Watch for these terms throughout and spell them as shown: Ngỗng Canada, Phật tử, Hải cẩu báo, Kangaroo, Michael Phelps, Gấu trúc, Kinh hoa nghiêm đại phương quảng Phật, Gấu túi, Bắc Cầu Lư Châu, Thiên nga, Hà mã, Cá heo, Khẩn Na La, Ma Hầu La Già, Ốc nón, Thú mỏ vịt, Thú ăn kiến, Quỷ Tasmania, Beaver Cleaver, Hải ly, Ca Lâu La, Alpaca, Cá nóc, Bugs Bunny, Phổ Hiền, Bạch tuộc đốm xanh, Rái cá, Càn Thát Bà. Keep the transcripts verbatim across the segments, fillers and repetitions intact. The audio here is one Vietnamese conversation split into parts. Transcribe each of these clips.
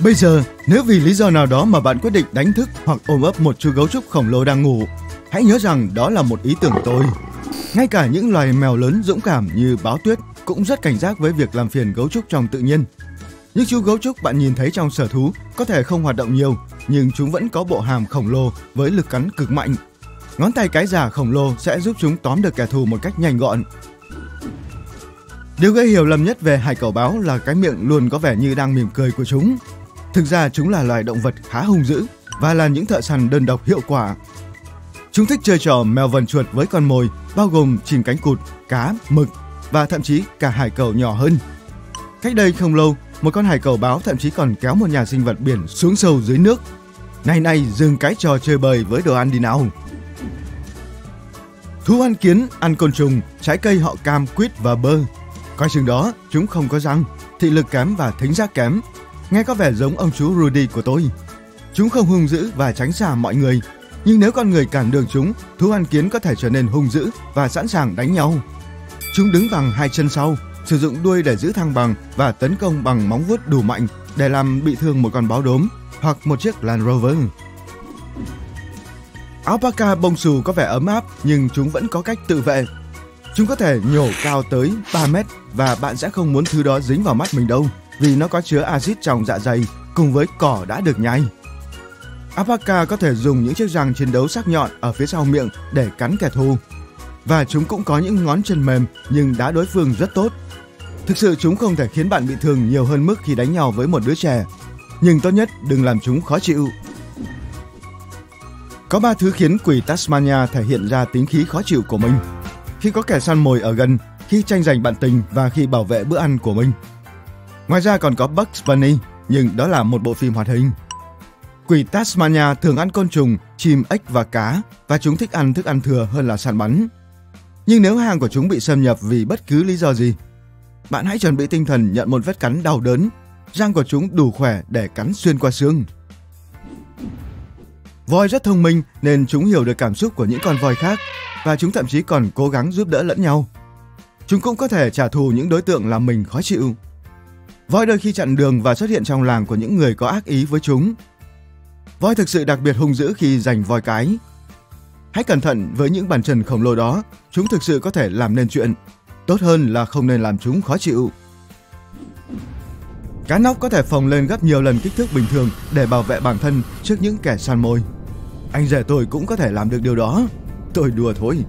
Bây giờ, nếu vì lý do nào đó mà bạn quyết định đánh thức hoặc ôm ấp một chú gấu trúc khổng lồ đang ngủ, hãy nhớ rằng đó là một ý tưởng tồi. Ngay cả những loài mèo lớn dũng cảm như báo tuyết cũng rất cảnh giác với việc làm phiền gấu trúc trong tự nhiên. Những chú gấu trúc bạn nhìn thấy trong sở thú có thể không hoạt động nhiều, nhưng chúng vẫn có bộ hàm khổng lồ với lực cắn cực mạnh. Ngón tay cái giả khổng lồ sẽ giúp chúng tóm được kẻ thù một cách nhanh gọn. Điều gây hiểu lầm nhất về hải cẩu báo là cái miệng luôn có vẻ như đang mỉm cười của chúng. Thực ra chúng là loài động vật khá hung dữ và là những thợ săn đơn độc hiệu quả. Chúng thích chơi trò mèo vần chuột với con mồi, bao gồm chim cánh cụt, cá, mực và thậm chí cả hải cẩu nhỏ hơn. Cách đây không lâu, một con hải cẩu báo thậm chí còn kéo một nhà sinh vật biển xuống sâu dưới nước. Này này, dừng cái trò chơi bời với đồ ăn đi nào. Thú ăn kiến ăn côn trùng, trái cây họ cam, quýt và bơ. Coi chừng đó, chúng không có răng, thị lực kém và thính giác kém. Nghe có vẻ giống ông chú Rudy của tôi. Chúng không hung dữ và tránh xa mọi người. Nhưng nếu con người cản đường chúng, thú ăn kiến có thể trở nên hung dữ và sẵn sàng đánh nhau. Chúng đứng bằng hai chân sau, sử dụng đuôi để giữ thăng bằng và tấn công bằng móng vuốt đủ mạnh để làm bị thương một con báo đốm hoặc một chiếc Land Rover. Alpaca bông xù có vẻ ấm áp nhưng chúng vẫn có cách tự vệ. Chúng có thể nhổ cao tới ba mét và bạn sẽ không muốn thứ đó dính vào mắt mình đâu vì nó có chứa axit trong dạ dày cùng với cỏ đã được nhai. Alpaca có thể dùng những chiếc răng chiến đấu sắc nhọn ở phía sau miệng để cắn kẻ thù. Và chúng cũng có những ngón chân mềm nhưng đá đối phương rất tốt. Thực sự chúng không thể khiến bạn bị thương nhiều hơn mức khi đánh nhau với một đứa trẻ. Nhưng tốt nhất đừng làm chúng khó chịu. Có ba thứ khiến quỷ Tasmania thể hiện ra tính khí khó chịu của mình: khi có kẻ săn mồi ở gần, khi tranh giành bạn tình và khi bảo vệ bữa ăn của mình. Ngoài ra còn có Bugs Bunny, nhưng đó là một bộ phim hoạt hình. Quỷ Tasmania thường ăn côn trùng, chim, ếch và cá, và chúng thích ăn thức ăn thừa hơn là săn bắn. Nhưng nếu hàng của chúng bị xâm nhập vì bất cứ lý do gì, bạn hãy chuẩn bị tinh thần nhận một vết cắn đau đớn. Răng của chúng đủ khỏe để cắn xuyên qua xương. Voi rất thông minh nên chúng hiểu được cảm xúc của những con voi khác và chúng thậm chí còn cố gắng giúp đỡ lẫn nhau. Chúng cũng có thể trả thù những đối tượng làm mình khó chịu. Voi đôi khi chặn đường và xuất hiện trong làng của những người có ác ý với chúng. Voi thực sự đặc biệt hung dữ khi giành voi cái. Hãy cẩn thận với những bàn chân khổng lồ đó, chúng thực sự có thể làm nên chuyện. Tốt hơn là không nên làm chúng khó chịu. Cá nóc có thể phồng lên gấp nhiều lần kích thước bình thường để bảo vệ bản thân trước những kẻ săn mồi. Anh rể tôi cũng có thể làm được điều đó. Tôi đùa thôi.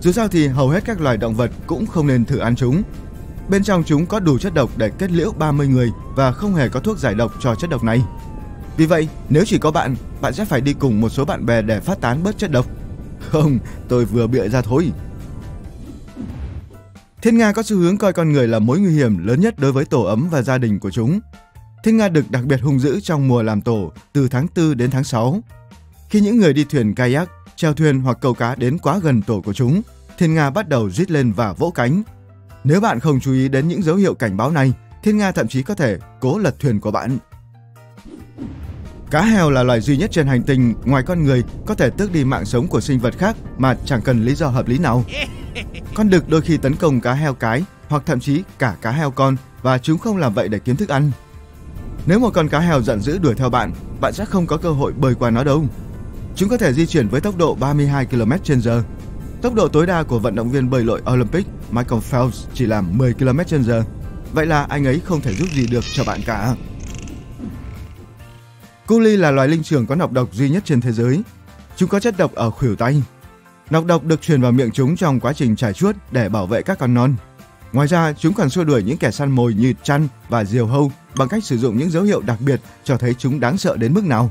Dù sao thì hầu hết các loài động vật cũng không nên thử ăn chúng. Bên trong chúng có đủ chất độc để kết liễu ba mươi người và không hề có thuốc giải độc cho chất độc này. Vì vậy, nếu chỉ có bạn, bạn sẽ phải đi cùng một số bạn bè để phát tán bớt chất độc. Không, tôi vừa bịa ra thôi. Thiên nga có xu hướng coi con người là mối nguy hiểm lớn nhất đối với tổ ấm và gia đình của chúng. Thiên nga đực đặc biệt hung dữ trong mùa làm tổ từ tháng tư đến tháng sáu. Khi những người đi thuyền kayak, chèo thuyền hoặc câu cá đến quá gần tổ của chúng, thiên nga bắt đầu rít lên và vỗ cánh. Nếu bạn không chú ý đến những dấu hiệu cảnh báo này, thiên nga thậm chí có thể cố lật thuyền của bạn. Cá heo là loài duy nhất trên hành tinh ngoài con người có thể tước đi mạng sống của sinh vật khác mà chẳng cần lý do hợp lý nào. Con đực đôi khi tấn công cá heo cái hoặc thậm chí cả cá heo con và chúng không làm vậy để kiếm thức ăn. Nếu một con cá heo giận dữ đuổi theo bạn, bạn sẽ không có cơ hội bơi qua nó đâu. Chúng có thể di chuyển với tốc độ ba mươi hai ki lô mét trên giờ. Tốc độ tối đa của vận động viên bơi lội Olympic Michael Phelps chỉ là mười ki lô mét trên giờ. Vậy là anh ấy không thể giúp gì được cho bạn cả. Cu ly là loài linh trưởng có nọc độc duy nhất trên thế giới. Chúng có chất độc ở khuỷu tay. Nọc độc được truyền vào miệng chúng trong quá trình trải chuốt để bảo vệ các con non. Ngoài ra, chúng còn xua đuổi những kẻ săn mồi như chăn và diều hâu bằng cách sử dụng những dấu hiệu đặc biệt cho thấy chúng đáng sợ đến mức nào.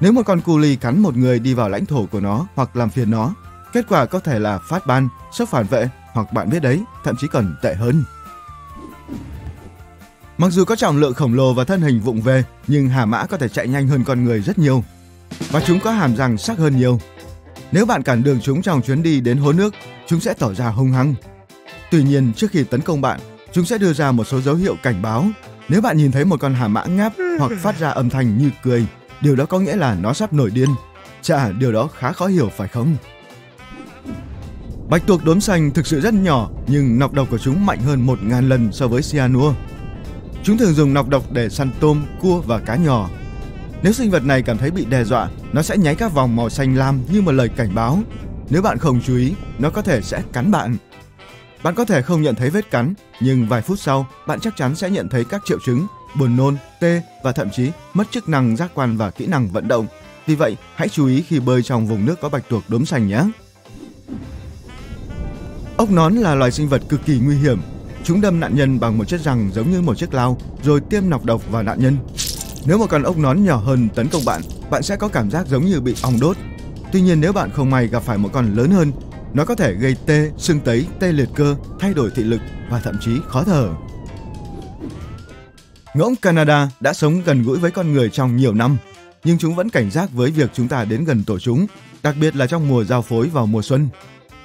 Nếu một con cu ly cắn một người đi vào lãnh thổ của nó hoặc làm phiền nó, kết quả có thể là phát ban, sốc phản vệ hoặc bạn biết đấy, thậm chí còn tệ hơn. Mặc dù có trọng lượng khổng lồ và thân hình vụng về, nhưng hà mã có thể chạy nhanh hơn con người rất nhiều. Và chúng có hàm răng sắc hơn nhiều. Nếu bạn cản đường chúng trong chuyến đi đến hố nước, chúng sẽ tỏ ra hung hăng. Tuy nhiên, trước khi tấn công bạn, chúng sẽ đưa ra một số dấu hiệu cảnh báo. Nếu bạn nhìn thấy một con hà mã ngáp hoặc phát ra âm thanh như cười, điều đó có nghĩa là nó sắp nổi điên. Chà, điều đó khá khó hiểu phải không? Bạch tuộc đốm xanh thực sự rất nhỏ, nhưng nọc độc của chúng mạnh hơn một nghìn lần so với cyanua. Chúng thường dùng nọc độc để săn tôm, cua và cá nhỏ. Nếu sinh vật này cảm thấy bị đe dọa, nó sẽ nháy các vòng màu xanh lam như một lời cảnh báo. Nếu bạn không chú ý, nó có thể sẽ cắn bạn. Bạn có thể không nhận thấy vết cắn, nhưng vài phút sau, bạn chắc chắn sẽ nhận thấy các triệu chứng buồn nôn, tê và thậm chí mất chức năng giác quan và kỹ năng vận động. Vì vậy, hãy chú ý khi bơi trong vùng nước có bạch tuộc đốm xanh nhé. Ốc nón là loài sinh vật cực kỳ nguy hiểm. Chúng đâm nạn nhân bằng một chiếc răng giống như một chiếc lao, rồi tiêm nọc độc vào nạn nhân. Nếu một con ốc nón nhỏ hơn tấn công bạn, bạn sẽ có cảm giác giống như bị ong đốt. Tuy nhiên, nếu bạn không may gặp phải một con lớn hơn, nó có thể gây tê, sưng tấy, tê liệt cơ, thay đổi thị lực và thậm chí khó thở. Ngỗng Canada đã sống gần gũi với con người trong nhiều năm, nhưng chúng vẫn cảnh giác với việc chúng ta đến gần tổ chúng, đặc biệt là trong mùa giao phối vào mùa xuân.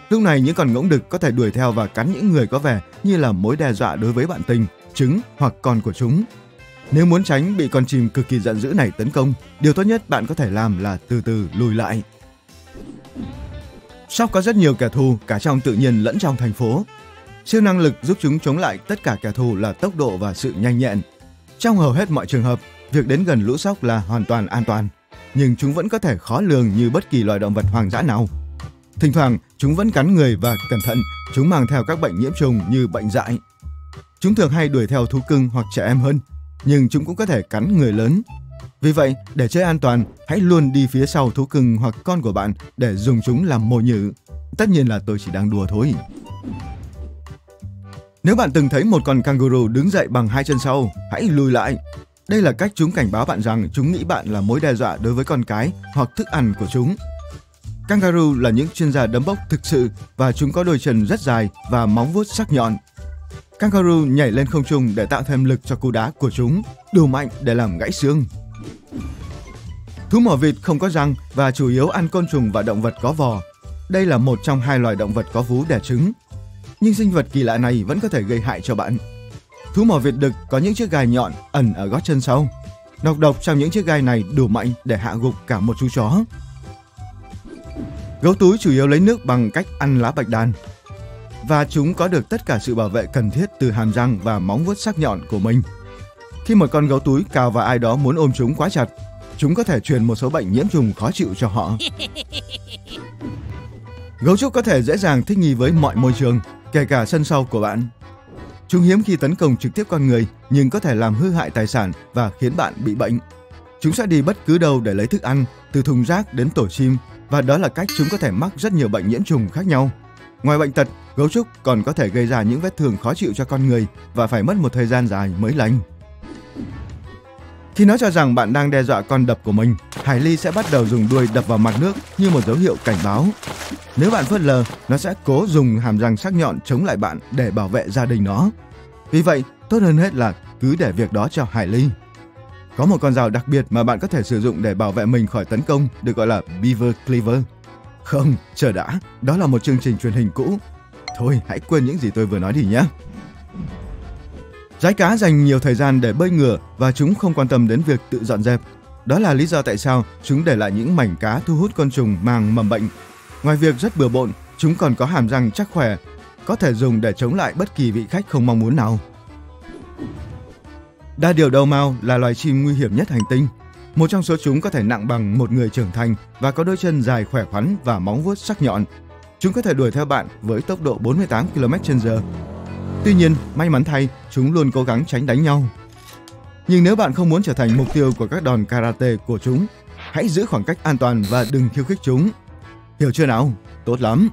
Lúc này, những con ngỗng đực có thể đuổi theo và cắn những người có vẻ như là mối đe dọa đối với bạn tình, trứng hoặc con của chúng. Nếu muốn tránh bị con chim cực kỳ giận dữ này tấn công, điều tốt nhất bạn có thể làm là từ từ lùi lại. Sóc có rất nhiều kẻ thù cả trong tự nhiên lẫn trong thành phố. Siêu năng lực giúp chúng chống lại tất cả kẻ thù là tốc độ và sự nhanh nhẹn. Trong hầu hết mọi trường hợp, việc đến gần lũ sóc là hoàn toàn an toàn, nhưng chúng vẫn có thể khó lường như bất kỳ loài động vật hoang dã nào. Thỉnh thoảng, chúng vẫn cắn người và cẩn thận, chúng mang theo các bệnh nhiễm trùng như bệnh dại. Chúng thường hay đuổi theo thú cưng hoặc trẻ em hơn, nhưng chúng cũng có thể cắn người lớn. Vì vậy, để chơi an toàn, hãy luôn đi phía sau thú cưng hoặc con của bạn để dùng chúng làm mồi nhử. Tất nhiên là tôi chỉ đang đùa thôi. Nếu bạn từng thấy một con kangaroo đứng dậy bằng hai chân sau, hãy lùi lại. Đây là cách chúng cảnh báo bạn rằng chúng nghĩ bạn là mối đe dọa đối với con cái hoặc thức ăn của chúng. Kangaroo là những chuyên gia đấm bốc thực sự và chúng có đôi chân rất dài và móng vuốt sắc nhọn. Kangaroo nhảy lên không trung để tạo thêm lực cho cú đá của chúng, đủ mạnh để làm gãy xương. Thú mỏ vịt không có răng và chủ yếu ăn côn trùng và động vật có vò. Đây là một trong hai loài động vật có vú đẻ trứng. Nhưng sinh vật kỳ lạ này vẫn có thể gây hại cho bạn. Thú mỏ vịt đực có những chiếc gai nhọn ẩn ở gót chân sau. Nọc độc trong những chiếc gai này đủ mạnh để hạ gục cả một chú chó. Gấu túi chủ yếu lấy nước bằng cách ăn lá bạch đàn. Và chúng có được tất cả sự bảo vệ cần thiết từ hàm răng và móng vuốt sắc nhọn của mình. Khi một con gấu túi cào vào ai đó muốn ôm chúng quá chặt, chúng có thể truyền một số bệnh nhiễm trùng khó chịu cho họ. Gấu trúc có thể dễ dàng thích nghi với mọi môi trường, kể cả sân sau của bạn. Chúng hiếm khi tấn công trực tiếp con người, nhưng có thể làm hư hại tài sản và khiến bạn bị bệnh. Chúng sẽ đi bất cứ đâu để lấy thức ăn, từ thùng rác đến tổ chim, và đó là cách chúng có thể mắc rất nhiều bệnh nhiễm trùng khác nhau. Ngoài bệnh tật, gấu trúc còn có thể gây ra những vết thương khó chịu cho con người và phải mất một thời gian dài mới lành. Khi nó cho rằng bạn đang đe dọa con đập của mình, hải ly sẽ bắt đầu dùng đuôi đập vào mặt nước như một dấu hiệu cảnh báo. Nếu bạn phớt lờ, nó sẽ cố dùng hàm răng sắc nhọn chống lại bạn để bảo vệ gia đình nó. Vì vậy, tốt hơn hết là cứ để việc đó cho hải ly. Có một con dao đặc biệt mà bạn có thể sử dụng để bảo vệ mình khỏi tấn công, được gọi là Beaver Cleaver. Không, chờ đã, đó là một chương trình truyền hình cũ. Thôi, hãy quên những gì tôi vừa nói đi nhé. Rái cá dành nhiều thời gian để bơi ngửa và chúng không quan tâm đến việc tự dọn dẹp. Đó là lý do tại sao chúng để lại những mảnh cá thu hút côn trùng mang mầm bệnh. Ngoài việc rất bừa bộn, chúng còn có hàm răng chắc khỏe, có thể dùng để chống lại bất kỳ vị khách không mong muốn nào. Đa điểu đầu mào là loài chim nguy hiểm nhất hành tinh. Một trong số chúng có thể nặng bằng một người trưởng thành và có đôi chân dài khỏe khoắn và móng vuốt sắc nhọn. Chúng có thể đuổi theo bạn với tốc độ bốn mươi tám ki lô mét trên giờ. Tuy nhiên, may mắn thay, chúng luôn cố gắng tránh đánh nhau. Nhưng nếu bạn không muốn trở thành mục tiêu của các đòn karate của chúng, hãy giữ khoảng cách an toàn và đừng khiêu khích chúng. Hiểu chưa nào? Tốt lắm!